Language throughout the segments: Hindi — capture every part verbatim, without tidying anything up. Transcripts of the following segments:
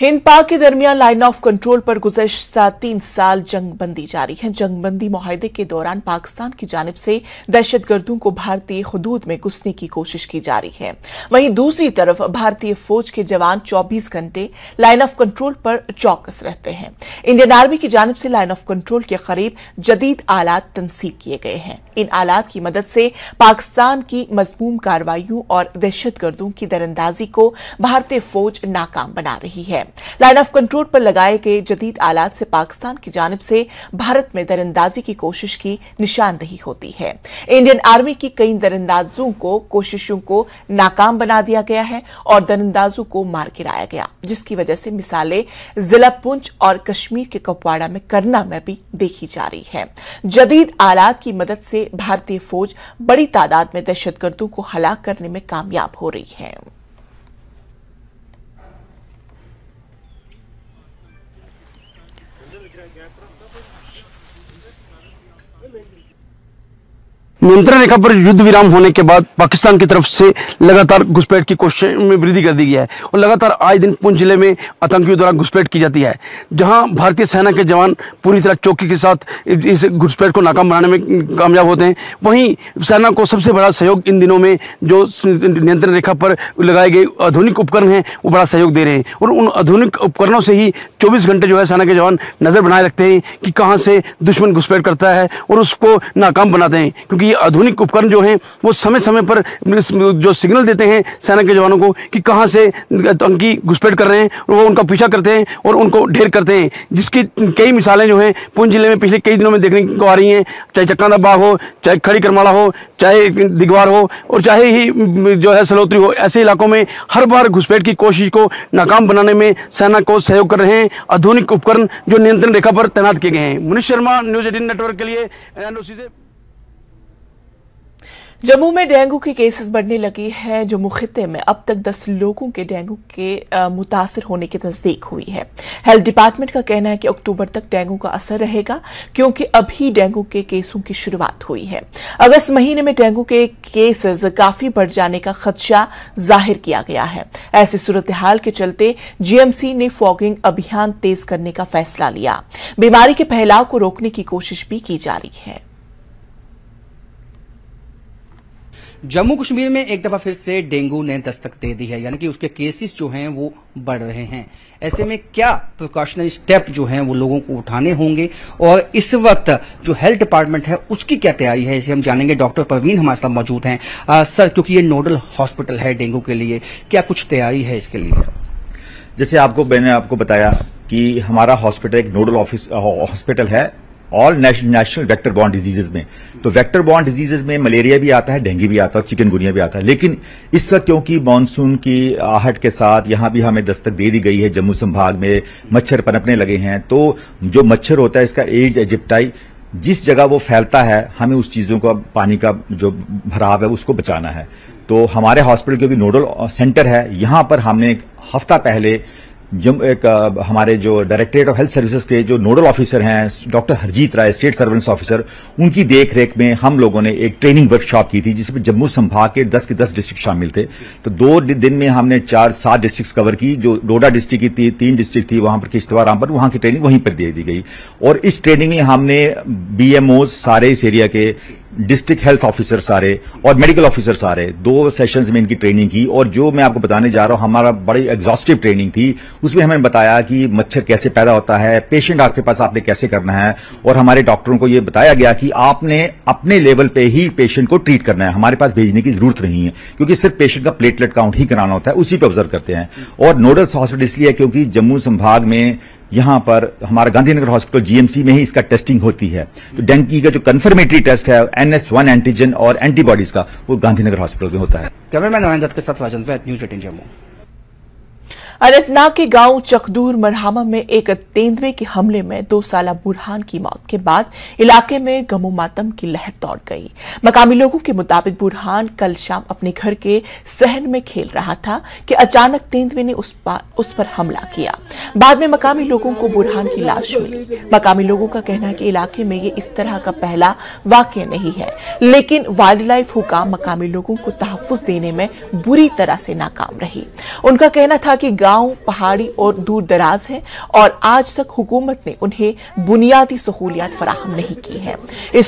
हिंद पाक के दरमियान लाइन ऑफ कंट्रोल पर गुज़श्ता तीन साल जंगबंदी जारी है। जंगबंदी मुआहदे के दौरान पाकिस्तान की जानिब से दहशतगर्दों को भारतीय हुदूद में घुसने की कोशिश की जा रही है। वहीं दूसरी तरफ भारतीय फौज के जवान चौबीस घंटे लाइन ऑफ कंट्रोल पर चौकस रहते हैं। इंडियन आर्मी की जानिब से लाइन ऑफ कंट्रोल के करीब जदीद आलात तनसीब किए गए हैं। इन आलात की मदद से पाकिस्तान की मजमूम कार्रवाइयों और दहशतगर्दों की दरअंदाजी को भारतीय फौज नाकाम बना रही है। लाइन ऑफ कंट्रोल पर लगाए गए जदीद आलात से पाकिस्तान की जानिब से भारत में दरअंदाजी की कोशिश की निशानदेही होती है। इंडियन आर्मी की कई दरअंदाजों को कोशिशों को नाकाम बना दिया गया है और दरअंदाजों को मार गिराया गया, जिसकी वजह से मिसालें जिला पुंछ और कश्मीर के कुपवाड़ा में करना में भी देखी जा रही है। जदीद आलात की मदद से भारतीय फौज बड़ी तादाद में दहशतगर्दों को हलाक करने में कामयाब हो रही है। नियंत्रण रेखा पर युद्ध विराम होने के बाद पाकिस्तान की तरफ से लगातार घुसपैठ की कोशिश में वृद्धि कर दी गई है और लगातार आए दिन पुंछ जिले में आतंकियों द्वारा घुसपैठ की जाती है, जहां भारतीय सेना के जवान पूरी तरह चौकी के साथ इस घुसपैठ को नाकाम बनाने में कामयाब होते हैं। वहीं सेना को सबसे बड़ा सहयोग इन दिनों में जो नियंत्रण रेखा पर लगाए गए आधुनिक उपकरण हैं वो बड़ा सहयोग दे रहे हैं और उन आधुनिक उपकरणों से ही चौबीस घंटे जो है सेना के जवान नज़र बनाए रखते हैं कि कहाँ से दुश्मन घुसपैठ करता है और उसको नाकाम बनाते हैं, क्योंकि आधुनिक उपकरण जो हैं वो समय समय पर जो सिग्नल देते हैं सेना के जवानों को कि कहां से आतंकी घुसपैठ कर रहे हैं और वो उनका पीछा करते हैं और उनको ढेर करते हैं, जिसकी कई मिसालें जो हैं पुंछ जिले में पिछले कई दिनों में देखने को आ रही हैं। चाहे चक्कांदा बाग हो, चाहे खड़ी करमाड़ा हो, चाहे दिगवार हो और चाहे ही जो है सलोत्री हो, ऐसे इलाकों में हर बार घुसपैठ की कोशिश को नाकाम बनाने में सेना को सहयोग कर रहे हैं आधुनिक उपकरण जो नियंत्रण रेखा पर तैनात किए गए हैं। Munish Sharma, news eighteen network के लिए, एनओसी से। जम्मू में डेंगू के केसेस बढ़ने लगी है। जम्मू खिते में अब तक दस लोगों के डेंगू के मुतासर होने की तस्दीक हुई है। हेल्थ डिपार्टमेंट का कहना है कि अक्टूबर तक डेंगू का असर रहेगा, क्योंकि अभी डेंगू के केसों की शुरुआत हुई है। अगस्त महीने में डेंगू के केसेस काफी बढ़ जाने का खदशा जाहिर किया गया है। ऐसी सूरत हाल के चलते जीएमसी ने फॉगिंग अभियान तेज करने का फैसला लिया। बीमारी के फैलाव को रोकने की कोशिश भी की जा रही है। जम्मू कश्मीर में एक दफा फिर से डेंगू ने दस्तक दे दी है, यानी कि उसके केसेस जो हैं वो बढ़ रहे हैं। ऐसे में क्या प्रिकॉशनरी स्टेप जो हैं वो लोगों को उठाने होंगे और इस वक्त जो हेल्थ डिपार्टमेंट है उसकी क्या तैयारी है, इसे हम जानेंगे। डॉक्टर परवीन हमारे साथ मौजूद हैं। आ, सर, क्योंकि ये नोडल हॉस्पिटल है डेंगू के लिए, क्या कुछ तैयारी है इसके लिए? जैसे आपको मैंने आपको बताया कि हमारा हॉस्पिटल एक नोडल ऑफिस हॉस्पिटल है all national vector borne diseases में। तो वेक्टर बॉर्न डिजीजेज में मलेरिया भी आता है, डेंगू भी आता है और चिकनगुनिया भी आता है। लेकिन इस वक्त क्योंकि मानसून की आहट के साथ यहां भी हमें दस्तक दे दी गई है, जम्मू संभाग में मच्छर पनपने लगे हैं। तो जो मच्छर होता है इसका एड्स एजिप्टाई, जिस जगह वो फैलता है हमें उस चीजों का, पानी का जो भराव है उसको बचाना है। तो हमारे हॉस्पिटल क्योंकि नोडल सेंटर है, यहां पर हमने एक हफ्ता पहले जब एक आ, हमारे जो डायरेक्टरेट ऑफ हेल्थ सर्विसेज के जो नोडल ऑफिसर हैं doctor Harjeet Rai, state surveillance officer, उनकी देखरेख में हम लोगों ने एक ट्रेनिंग वर्कशॉप की थी, जिसमें जम्मू संभाग के दस के दस डिस्ट्रिक्ट शामिल थे। तो दो दिन में हमने चार सात डिस्ट्रिक्ट कवर की। जो डोडा डिस्ट्रिक्ट की थी, तीन डिस्ट्रिक्ट थी, वहां पर किश्तवाड़, रामपुर, वहां की ट्रेनिंग वहीं पर दे दी गई। और इस ट्रेनिंग में हमने बीएमओ सारे इस एरिया के, डिस्ट्रिक्ट हेल्थ ऑफिसर सारे और मेडिकल ऑफिसर सारे, दो सेशंस में इनकी ट्रेनिंग की। और जो मैं आपको बताने जा रहा हूं हमारा बड़ी एग्जॉस्टिव ट्रेनिंग थी। उसमें हमें बताया कि मच्छर कैसे पैदा होता है, पेशेंट आपके पास आपने कैसे करना है, और हमारे डॉक्टरों को यह बताया गया कि आपने अपने लेवल पे ही पेशेंट को ट्रीट करना है, हमारे पास भेजने की जरूरत नहीं है, क्योंकि सिर्फ पेशेंट का प्लेटलेट काउंट ही कराना होता है, उसी पर ऑब्जर्व करते हैं। और नोडल हॉस्पिटल इसलिए क्योंकि जम्मू संभाग में यहां पर हमारा गांधीनगर हॉस्पिटल जीएमसी में ही इसका टेस्टिंग होती है। तो डेंगू का जो कन्फर्मेटरी टेस्ट है एन एस वन एंटीजन और एंटीबॉडीज का, वो गांधीनगर हॉस्पिटल में होता है। कैमरामैन नरेंद्र दत्त के साथ राजन पे, न्यूज़ एटीन जम्मू। अनंतनाग के गांव चकदूर मरहामा में एक तेंदुए के हमले में दो साला बुरहान की मौत के बाद इलाके में गमो मातम की लहर दौड़ गई। मकामी लोगों के मुताबिक बुरहान कल शाम अपने घर के सहन में खेल रहा था कि अचानक तेंदुए ने उस, उस पर हमला किया। बाद में मकामी लोगों को बुरहान की लाश मिली। मकामी लोगों का कहना है कि इलाके में ये इस तरह का पहला वाकया नहीं है, लेकिन वाइल्ड लाइफ हुकाम मकामी लोगों को तहफ़्फ़ुज़ देने में बुरी तरह से नाकाम रही। उनका कहना था कि गांव पहाड़ी और दूर दराज है और आज तक हुकूमत ने उन्हें बुनियादी सहूलियात फराहम नहीं की है।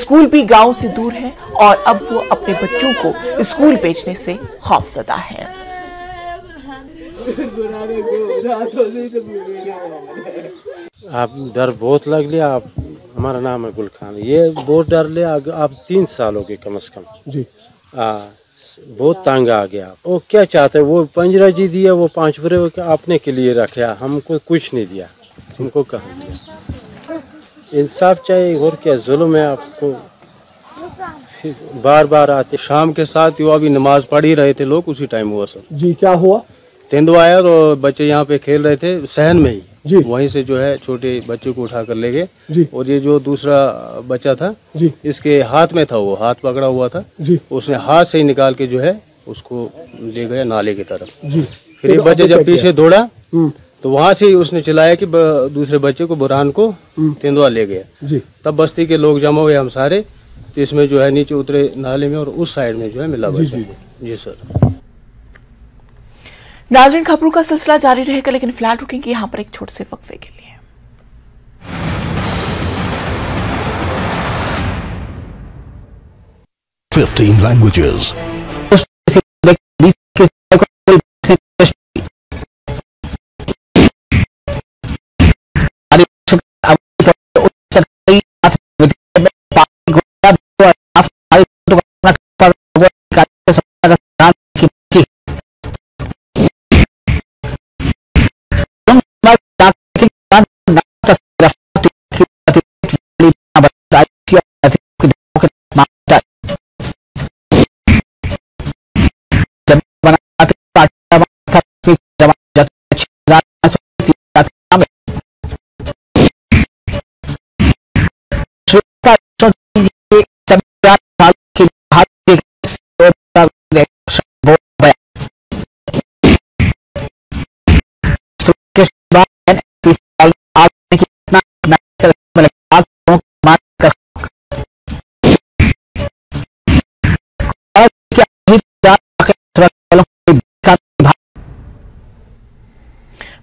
स्कूल भी गाँव से दूर है और अब वो अपने बच्चों को स्कूल भेजने से खौफजदा है। आप डर बहुत लग लिया। आप हमारा नाम है गुलखान, ये बहुत डर लिया। आप तीन साल हो गए कम से कम जी। आ, बहुत तंग आ गया। वो क्या चाहते हैं, वो पंजरा जी दिया, वो पाँच बुरे आपने के लिए रखा, हमको कुछ नहीं दिया, हमको कहाँ दिया। इंसाफ चाहिए और क्या, जुल्म है। आपको बार बार आते शाम के साथ युवा भी नमाज पढ़ ही रहे थे लोग, उसी टाइम हुआ सर जी। क्या हुआ? तेंदुआ आया और बच्चे यहाँ पे खेल रहे थे सहन में ही जी। वहीं से जो है छोटे बच्चे को उठा कर ले गए और ये जो दूसरा बच्चा था जी, इसके हाथ में था, वो हाथ पकड़ा हुआ था जी। उसने हाथ से ही निकाल के जो है उसको ले गया नाले की तरफ जी। फिर ये बच्चा जब पीछे दौड़ा तो वहाँ से ही उसने चिल्लाया कि दूसरे बच्चे को बुरहान को तेंदुआ ले गया। तब बस्ती के लोग जमा हुए हम सारे, तो इसमें जो है नीचे उतरे नाले में और उस साइड में जो है मिला बच्चा जी, जी।, जी सर। नाज़रीन, खबरों का सिलसिला जारी रहेगा, लेकिन फिलहाल रुकेंगे यहाँ पर एक छोटे से वक्फे के लिए। पंद्रह languages.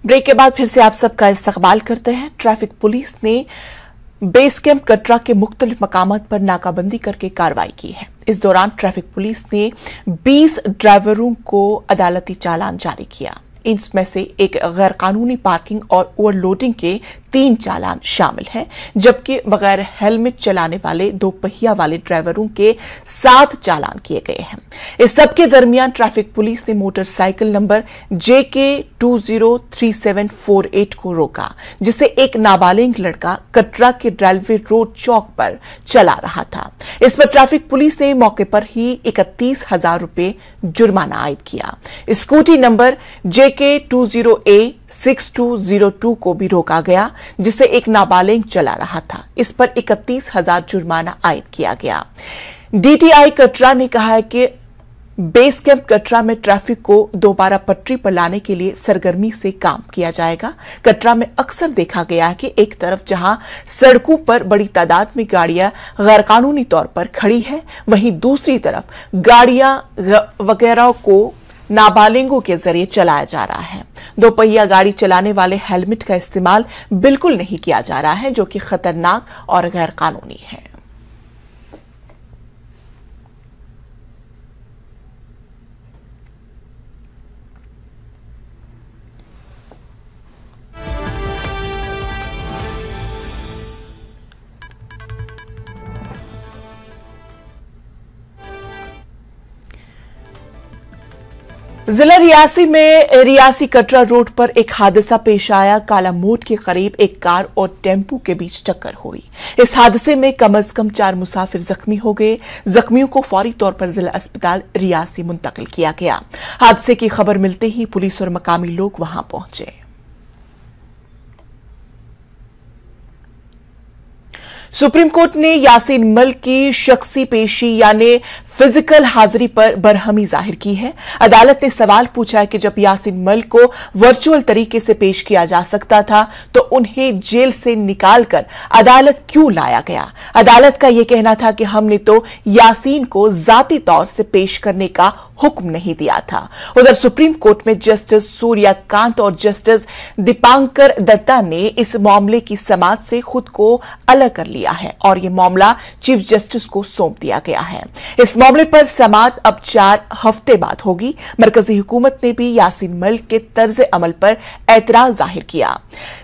ब्रेक के बाद फिर से आप सबका इस्तकबाल करते हैं। ट्रैफिक पुलिस ने बेस कैंप कटरा के मुख्तलिफ मकामात पर नाकाबंदी करके कार्रवाई की है। इस दौरान ट्रैफिक पुलिस ने बीस ड्राइवरों को अदालती चालान जारी किया। इनमें से एक गैर कानूनी पार्किंग और ओवरलोडिंग के तीन चालान शामिल हैं, जबकि बगैर हेलमेट चलाने वाले दो पहिया वाले ड्राइवरों के सात चालान किए गए हैं। इस सब के दरमियान ट्रैफिक पुलिस ने motorcycle number J K two zero three seven four eight को रोका, जिसे एक नाबालिग लड़का कटरा के रेलवे रोड चौक पर चला रहा था। इस पर ट्रैफिक पुलिस ने मौके पर ही इकतीस हजार रुपये जुर्माना आयद किया। Scooty number J K two zero A six two zero two को भी रोका गया, जिसे एक नाबालिग चला रहा था। इस पर इकतीस हजार जुर्माना आयद किया गया। डी टी आई कटरा ने कहा है कि बेस कैंप कटरा में ट्रैफिक को दोबारा पटरी पर लाने के लिए सरगर्मी से काम किया जाएगा। कटरा में अक्सर देखा गया है कि एक तरफ जहां सड़कों पर बड़ी तादाद में गाड़ियां गैरकानूनी तौर पर खड़ी है, वहीं दूसरी तरफ गाड़ियां वगैरह को नाबालिगों के जरिए चलाया जा रहा है। दोपहिया गाड़ी चलाने वाले हेलमेट का इस्तेमाल बिल्कुल नहीं किया जा रहा है, जो कि खतरनाक और गैरकानूनी है। जिला रियासी में रियासी कटरा रोड पर एक हादसा पेश आया। काला मोड़ के करीब एक कार और टेम्पू के बीच टक्कर हुई। इस हादसे में कम अज कम चार मुसाफिर जख्मी हो गए। जख्मियों को फौरी तौर पर जिला अस्पताल रियासी मुंतकिल किया गया। हादसे की खबर मिलते ही पुलिस और मकामी लोग वहां पहुंचे। सुप्रीम कोर्ट ने यासीन मलिक की शख्सी पेशी यानी फिजिकल हाजिरी पर बरहमी जाहिर की है। अदालत ने सवाल पूछा कि जब यासीन मलिक को वर्चुअल तरीके से पेश किया जा सकता था तो उन्हें जेल से निकालकर अदालत क्यों लाया गया। अदालत का यह कहना था कि हमने तो यासीन को जाती तौर से पेश करने का हुक्म नहीं दिया था। उधर सुप्रीम कोर्ट में जस्टिस सूर्यकांत और जस्टिस दीपांकर दत्ता ने इस मामले की समाज से खुद को अलग कर लिया है और यह मामला चीफ जस्टिस को सौंप दिया गया है। इस मामले पर समाअत अब चार हफ्ते बाद होगी। मरकजी हुकूमत ने भी यासीन मलिक के तर्ज अमल पर एतराज जाहिर किया।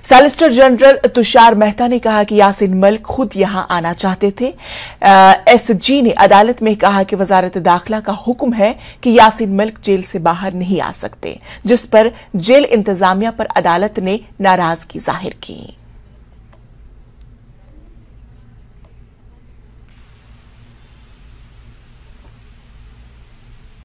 सॉलिसिटर जनरल तुषार मेहता ने कहा कि यासीन मलिक खुद यहां आना चाहते थे। एसजी ने अदालत में कहा कि वजारत दाखिला का हुक्म है कि यासीन मलिक जेल से बाहर नहीं आ सकते, जिस पर जेल इंतजामिया पर अदालत ने नाराजगी जाहिर की।